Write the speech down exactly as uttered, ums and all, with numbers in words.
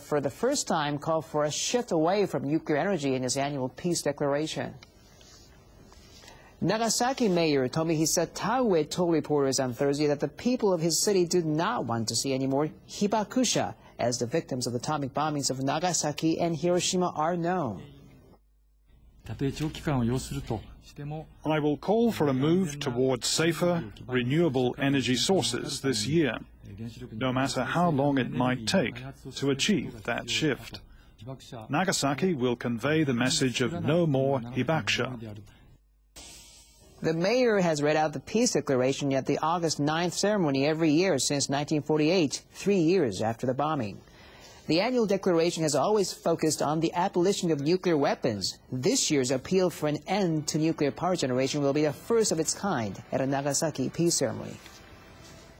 for the first time called for a shift away from nuclear energy in his annual peace declaration. Nagasaki Mayor Tomihisa Taue told reporters on Thursday that the people of his city did not want to see any more Hibakusha, as the victims of the atomic bombings of Nagasaki and Hiroshima are known. I will call for a move towards safer, renewable energy sources this year, no matter how long it might take to achieve that shift. Nagasaki will convey the message of no more Hibakusha. The mayor has read out the peace declaration at the August ninth ceremony every year since nineteen forty-eight, three years after the bombing. The annual declaration has always focused on the abolition of nuclear weapons. This year's appeal for an end to nuclear power generation will be the first of its kind at a Nagasaki peace ceremony.